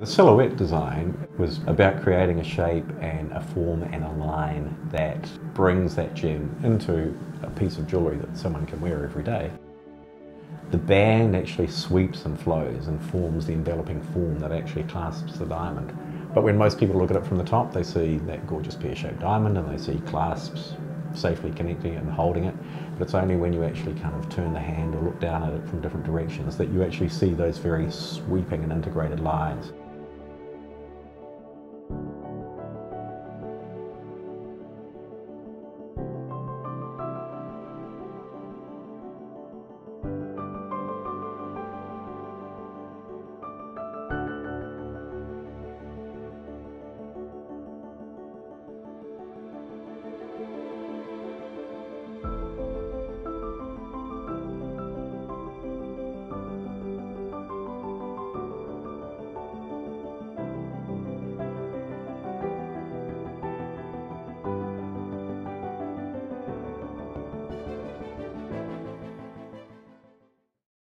The silhouette design was about creating a shape and a form and a line that brings that gem into a piece of jewellery that someone can wear every day. The band actually sweeps and flows and forms the enveloping form that actually clasps the diamond. But when most people look at it from the top, they see that gorgeous pear-shaped diamond and they see clasps safely connecting it and holding it. But it's only when you actually kind of turn the hand or look down at it from different directions that you actually see those very sweeping and integrated lines.